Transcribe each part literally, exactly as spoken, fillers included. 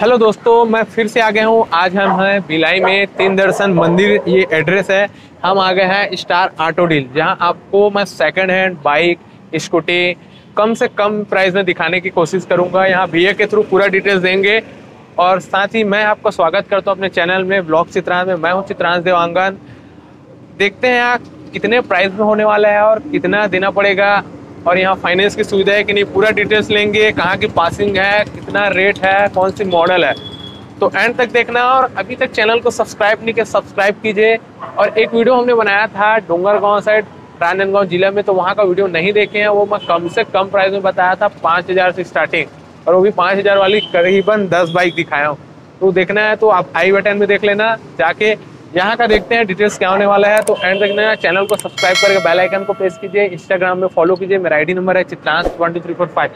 Hello दोस्तों, मैं फिर से आ गया हूँ। आज हम हैं भिलाई में, तीन दर्शन मंदिर ये एड्रेस है। हम आ गए हैं स्टार ऑटो डील, जहाँ आपको मैं सेकंड हैंड बाइक स्कूटी कम से कम प्राइस में दिखाने की कोशिश करूँगा। यहाँ भैया के थ्रू पूरा डिटेल्स देंगे और साथ ही मैं आपका स्वागत करता हूँ अपने चैनल में ब्लॉग चित्रांश में। मैं हूँ चित्रांश देवांगन। देखते हैं यहाँ कितने प्राइस में होने वाला है और कितना देना पड़ेगा और यहाँ फाइनेंस की सुविधा है कि नहीं, पूरा डिटेल्स लेंगे। कहाँ की पासिंग है, कितना रेट है, कौन सी मॉडल है, तो एंड तक देखना। और अभी तक चैनल को सब्सक्राइब नहीं किया, सब्सक्राइब कीजिए। और एक वीडियो हमने बनाया था डोंगरगांव साइड राजनांदगांव जिला में, तो वहाँ का वीडियो नहीं देखे हैं। वो मैं कम से कम प्राइस में बताया था, पाँच हज़ार से स्टार्टिंग, और वो भी पाँच हज़ार वाली करीबन दस बाइक दिखाया हूँ। तो देखना है तो आप आई बटन में देख लेना जाके। यहाँ का देखते हैं डिटेल्स क्या होने वाला है, तो एंड देखना। चैनल को सब्सक्राइब करके बेल आइकन को प्रेस कीजिए, इंस्टाग्राम में फॉलो कीजिए। मेरा आईडी नंबर है Chitransh one two three four five.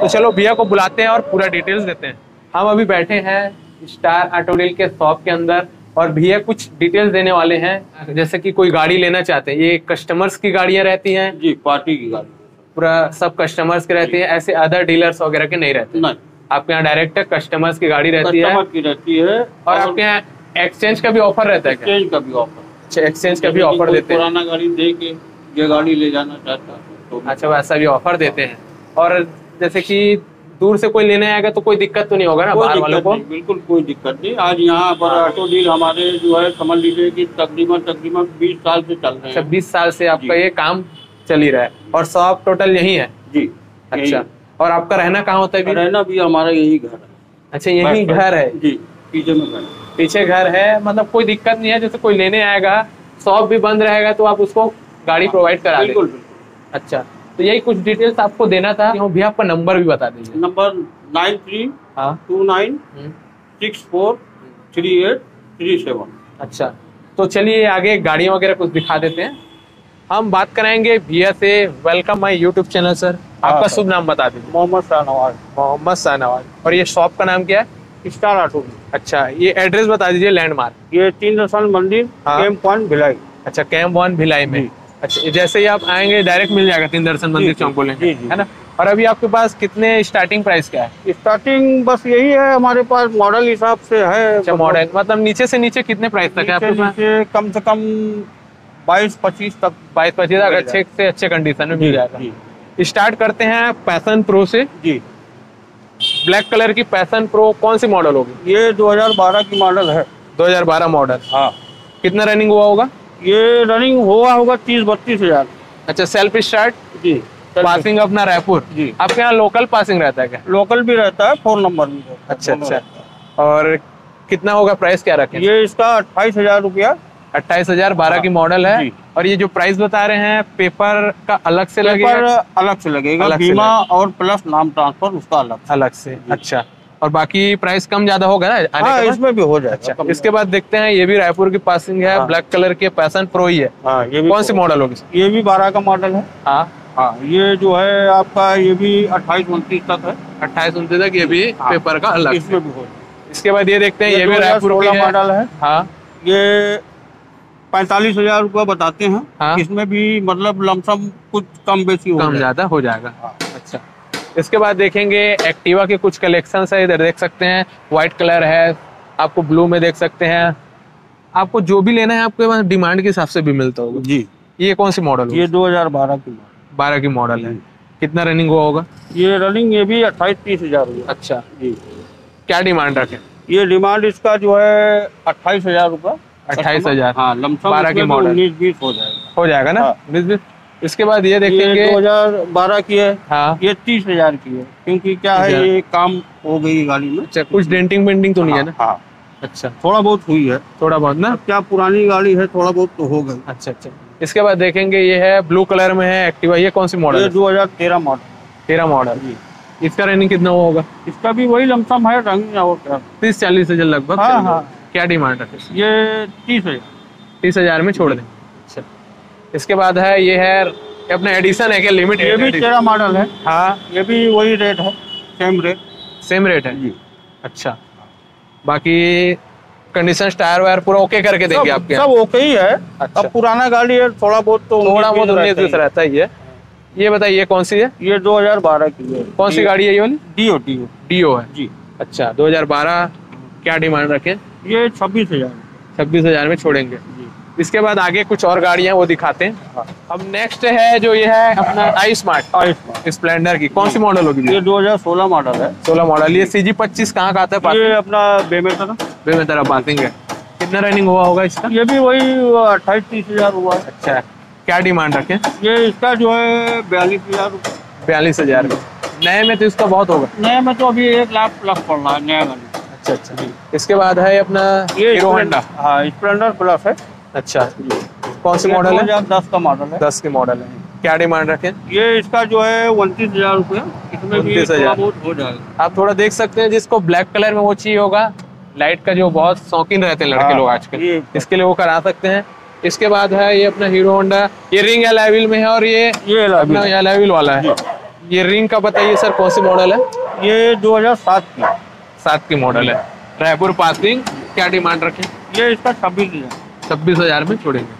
तो चलो भैया को बुलाते हैं और पूरा डिटेल्स देते हैं। हम अभी बैठे हैं स्टार ऑटो डील के शॉप के अंदर और भैया कुछ डिटेल्स देने वाले हैं। जैसे कि कोई गाड़ी लेना चाहते हैं, ये कस्टमर्स की गाड़ियाँ रहती है जी, पार्टी की गाड़ी पूरा सब कस्टमर्स के रहती है, ऐसे अदर डीलर्स वगैरह के नहीं रहते। आपके यहाँ डायरेक्ट कस्टमर्स की गाड़ी रहती है और आपके यहाँ एक्सचेंज का भी ऑफर रहता है। एक्सचेंज का भी ऑफर, अच्छा एक्सचेंज का भी ऑफर देते हैं। पुराना गाड़ी दे के ये गाड़ी ले जाना चाहता तो अच्छा वैसा भी ऑफर देते हैं। और जैसे कि दूर से कोई लेने आएगा तो कोई दिक्कत तो नहीं होगा ना बाहर वालों को? बिल्कुल कोई दिक्कत नहीं। आज यहाँ पर ऑटो डील हमारे जो है समझ लीजिए कि तकरीबन तकरीबन बीस साल से चल रहे हैं। बीस साल से आपका ये काम चल ही रहा है और शॉप टोटल यही है जी? अच्छा। और आपका रहना कहाँ होता है? रहना भी हमारा यही घर है। अच्छा, यही घर है जी, पीछे में घर, पीछे घर है। मतलब कोई दिक्कत नहीं है, जैसे कोई लेने आएगा शॉप भी बंद रहेगा तो आप उसको गाड़ी प्रोवाइड करा देंगे? बिल्कुल। अच्छा, तो यही कुछ डिटेल्स आपको देना था। भैया आपका नंबर भी बता दीजिए। Number nine three two nine six four three eight three seven. अच्छा, तो चलिए आगे गाड़ियाँ वगैरह कुछ दिखा देते हैं। हम बात कराएंगे भैया से। Welcome my YouTube channel sir. आपका शुभ नाम बता दीजिए। मोहम्मद शाहनवाज। मोहम्मद शाहनवाज। और ये शॉप का नाम क्या है? Star auto. अच्छा, ये एड्रेस बता दीजिए, लैंडमार्क। ये तीन दर्शन मंदिर, कैंप वन भिलाई। अच्छा, कैंप वन भिलाई में। अच्छा, जैसे ही आप आएंगे डायरेक्ट मिल जाएगा तीन दर्शन मंदिर चौक बोलेंगे, है ना? और अभी आपके पास कितने स्टार्टिंग प्राइस क्या है? स्टार्टिंग बस यही है हमारे पास, मॉडल हिसाब से है। अच्छा, मॉडल मतलब नीचे से नीचे कितने प्राइस तक है आपके पास? कम से कम बाईस पच्चीस तक। बाईस पच्चीस तक अच्छे से अच्छे कंडीशन में मिल जाएगा। स्टार्ट करते हैं पैशन प्रो से जी। ब्लैक कलर की पैशन प्रो कौन सी मॉडल होगी? ये दो हज़ार बारह की मॉडल है। दो हज़ार बारह मॉडल। हाँ। कितना रनिंग हुआ होगा? ये रनिंग हुआ होगा तीस बत्तीस हजार। अच्छा, सेल्फ स्टार्ट जी। पासिंग अपना रायपुर जी। आपके यहाँ लोकल पासिंग रहता है क्या? लोकल भी रहता है, फोन नंबर भी। अच्छा अच्छा। और कितना होगा प्राइस, क्या रखें? ये इसका अट्ठाईस हजार रुपया। अट्ठाईस हजार बारह की मॉडल है। और ये जो प्राइस बता रहे हैं, पेपर का अलग से लगेगा? पेपर अलग से लगेगा, अलग बीमा से, और प्लस नाम ट्रांसफर उसका अलग अलग से। अच्छा, और बाकी प्राइस कम ज्यादा होगा ना? हाँ, इसमें भी हो जाएगा। अच्छा, इसके बाद देखते हैं, ये भी रायपुर की पासिंग है। हाँ। ब्लैक कलर के पैशन प्रो ही है। हाँ, ये भी कौन सी मॉडल होगी? ये भी बारह का मॉडल है। हाँ हाँ। ये जो है आपका, ये भी अट्ठाईस उनतीस तक है। अट्ठाईस उनतीस तक, ये भी पेपर का अलग। इसमें भी हो। इसके बाद ये देखते हैं, ये भी रायपुर मॉडल है। हाँ, ये पैंतालीस हजार रूपया बताते हैं। हाँ? इसमें भी मतलब लमसम कुछ कम बेसी कम ज्यादा हो जाएगा। हाँ। अच्छा, इसके बाद देखेंगे एक्टिवा के कुछ कलेक्शन है। इधर देख सकते हैं, व्हाइट कलर है, आपको ब्लू में देख सकते हैं। आपको जो भी लेना है आपके पास डिमांड के हिसाब से भी मिलता होगा जी। ये कौन सी मॉडल? ये दो हजार बारह की बारह की मॉडल है। कितना रनिंग हुआ होगा? ये रनिंग ये भी अट्ठाईस तीस हजार। अच्छा जी। क्या डिमांड रखे? ये डिमांड इसका जो है अट्ठाईस हजार रूपया। अट्ठाईस हजार बारह की मॉडल। उन्नीस बीस हो जाएगा, हो जाएगा ना? उन्नीस बीस। इसके बाद ये देखेंगे दो हजार बारह की है। हाँ। ये तीस हजार की है, क्योंकि क्या है ये काम हो गई गाड़ी में, कुछ डेंटिंग पेंटिंग तो नहीं है ना? हाँ। अच्छा, थोड़ा बहुत हुई है, थोड़ा बहुत ना, क्या पुरानी गाड़ी है, थोड़ा बहुत तो हो गई। अच्छा अच्छा। इसके बाद देखेंगे, ये है ब्लू कलर में है एक्टिवा। ये कौन सी मॉडल? दो हजार तेरह मॉडल। तेरह मॉडल। इसका रनिंग कितना हुआ होगा? इसका भी वही लमसम है, तीस चालीस हजार लगभग। हाँ, हाँ। क्या डिमांड है? ये तीस हजार तीस हजार में छोड़ दें। अच्छा, इसके बाद है ये है अपना एडिशन है क्या लिमिट? ये भी तेरा मॉडल है। हाँ, ये भी वही रेट है, सेम रेट सेम रेट है जी। अच्छा, बाकी कंडीशन टायर वायर पूरा ओके करके देंगे आपके? सब ओके ही है। अच्छा। अब पुराना गाड़ी है, थोड़ा बहुत तो थोड़ा बहुत उन्नीस बीस रहता ही है। ये बताइए कौन सी है? ये दो हज़ार बारह की है। कौन सी गाड़ी है ये वाली? डीओ डीओ डीओ है जी। अच्छा, दो हज़ार बारह। क्या डिमांड रखे? ये छब्बीस हजार छब्बीस हजार में छोड़ेंगे। इसके बाद आगे कुछ और गाड़ियाँ वो दिखाते हैं। अब नेक्स्ट है जो ये है अपना आई स्मार्ट स्प्लेंडर की। कौन सी मॉडल होगी? ये दो हज़ार सोलह मॉडल है। सोलह मॉडल। ये सी जी पच्चीस कहाँ का आता है? ये अपना बेमेतरा बेमेतरा पासिंग है। कितना रनिंग हुआ होगा इसका? ये भी वही अट्ठाईस तीस हजार हुआ। अच्छा, क्या डिमांड रखें? ये इसका जो है बयालीस हजार बयालीस हजार नए में तो इसका बहुत होगा। नए में तो अभी एक लाख प्लस पड़ रहा है नया गाड़ी। अच्छा अच्छा। इसके बाद है अपना हीरो होंडा स्प्लेंडर प्लस है। अच्छा, कौन सी मॉडल है? दो हज़ार दस का मॉडल है। दस की मॉडल है। क्या डिमांड रखें? ये इसका जो है उनतीस हजार रुपया। इसमें भी थोड़ा बहुत हो जाएगा। आप थोड़ा देख सकते हैं, जिसको ब्लैक कलर में वो चाहिए होगा, लाइट का जो बहुत शौकीन रहते हैं लड़के लोग आजकल, इसके लिए वो करा सकते हैं। इसके बाद है ये अपना हीरो होंडा। ये रिंग एलॉय में है और ये ये एलॉय व्हील वाला है। ये रिंग का बताइए सर, कौन सी मॉडल है? ये दो हज़ार सात की सात की मॉडल है, रायपुर पासिंग। क्या डिमांड रखें? ये इसका छब्बीस हजार छब्बीस हजार में छोड़ेंगे।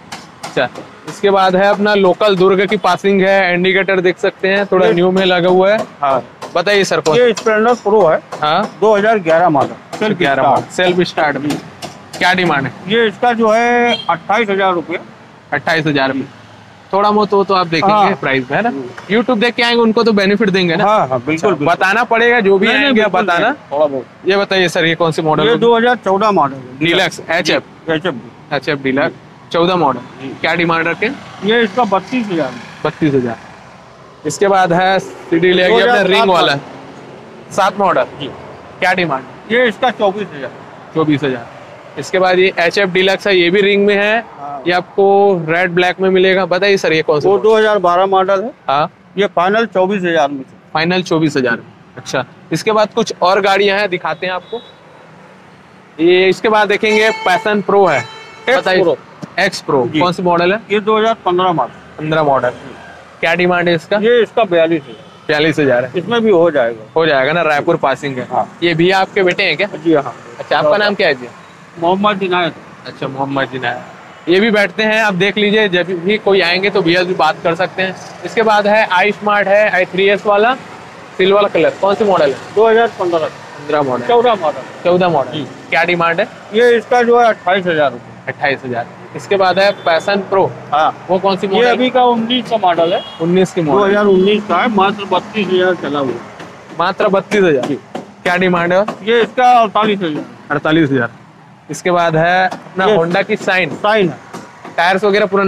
अच्छा, इसके बाद है अपना लोकल दुर्ग की पासिंग है। इंडिकेटर देख सकते हैं, थोड़ा न्यू में लगा हुआ है। हाँ, बताइए सर कौन? ये स्प्लेंडर प्रो है। हाँ, दो हज़ार ग्यारह मॉडल, सेल्फ ग्यारह मॉडल, सेल्फ स्टार्ट भी। क्या डिमांड है? ये इसका जो है अट्ठाईस हजार रुपये अट्ठाईस हजार में। थोड़ा बहुत वो तो आप देखेंगे। हाँ, प्राइस है ना, यूट्यूब देख के आएंगे, उनको तो बेनिफिट देंगे ना। हाँ, हाँ, बिल्कुल, बिल्कुल बताना पड़ेगा जो भी आएंगे आप बताना। ये बताइए सर, ये कौन सी मॉडल है? दो हजार चौदह model deluxe H F H F H F deluxe चौदह मॉडल। क्या डिमांड रखें? ये इसका बत्तीस हजार बत्तीस हजार इसके बाद है सीडी ले अपना रिंग वाला सात मॉडल। क्या डिमांड? ये इसका चौबीस हजार चौबीस हजार इसके बाद ये एच एफ डीलक्स है, ये भी रिंग में है। ये आपको रेड ब्लैक में मिलेगा। बताइए सर, ये कौन सा? वो दो हजार बारह मॉडल है। हाँ, ये फाइनल चौबीस हजार में फाइनल चौबीस हजार में अच्छा, इसके बाद कुछ और गाड़ियाँ हैं, दिखाते हैं आपको। ये इसके बाद देखेंगे पैशन प्रो है। बताइए, एक्स प्रो कौन सी मॉडल है? ये दो हज़ार पंद्रह मॉडल पंद्रह मॉडल क्या डिमांड है इसका? ये इसका बयालीस हजार बयालीस हजार है। इसमें भी हो जाएगा हो जाएगा ना, रायपुर पासिंग है। हाँ। ये भी आपके बेटे हैं क्या? जी हाँ। अच्छा, आपका नाम क्या है जी? मोहम्मद इनायत। अच्छा, मोहम्मद इनायत। ये भी बैठते हैं, आप देख लीजिए, जब भी कोई आएंगे तो भैया भी बात कर सकते हैं। इसके बाद है आई स्मार्ट है, आई थ्री एस वाला सिल्वर कलर। कौन सी मॉडल है? दो हजार पंद्रह पंद्रह मॉडल चौदह मॉडल चौदह मॉडल क्या डिमांड है? ये इसका जो है अट्ठाईस हजार अट्ठाईस हजार इसके बाद है पैशन प्रो। हाँ, वो कौन सी मॉडल? ये अभी का उन्नीस का मॉडल है। उन्नीस की मॉडल दो हज़ार उन्नीस का है, मात्र बत्तीस हजार चला हुआ। मात्र बत्तीस हजार क्या डिमांड है? ये इसका अड़तालीस हजार अड़तालीस हजार इसके बाद है अपना होंडा की साइन साइन टायर्स वगैरह पूरा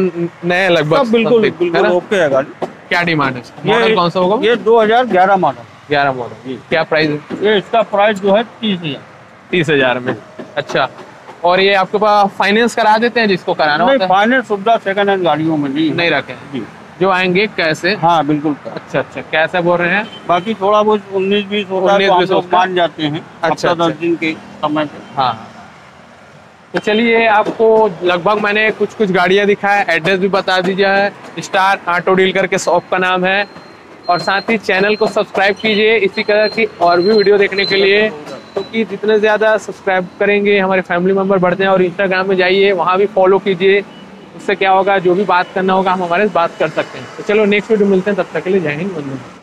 नए लगभग। बिल्कुल बिल्कुल ओके है गाड़ी। क्या डिमांड है? मॉडल कौन सा होगा? ये दो हजार ग्यारह मॉडल ग्यारह मॉडल क्या प्राइस? ये इसका प्राइस जो है तीस हजार तीस हजार में। अच्छा, और ये आपके पास फाइनेंस करा देते हैं जिसको कराना होता है? फाइनेंस सुविधा सेकंड हैंड गाड़ियों में नहीं नहीं रखे जी, जो आएंगे कैसे। हाँ, बिल्कुल। अच्छा अच्छा, कैसे बोल रहे हैं? बाकी थोड़ा बहुत उन्नीस बीस मान जाते हैं। अच्छा, दस दिन के समय पे। हाँ, तो चलिए, आपको लगभग मैंने कुछ कुछ गाड़ियाँ दिखाया, एड्रेस भी बता दीजिए है, स्टार ऑटो डील करके शॉप का नाम है। और साथ ही चैनल को सब्सक्राइब कीजिए इसी तरह की और भी वीडियो देखने के लिए, क्योंकि तो जितने ज़्यादा सब्सक्राइब करेंगे हमारे फैमिली मेम्बर बढ़ते हैं। और इंस्टाग्राम में जाइए, वहाँ भी फॉलो कीजिए, उससे क्या होगा, जो भी बात करना होगा हम हमारे से बात कर सकते हैं। तो चलो नेक्स्ट वीडियो मिलते हैं, तब तक के लिए जय हिंद, वंदे मातरम।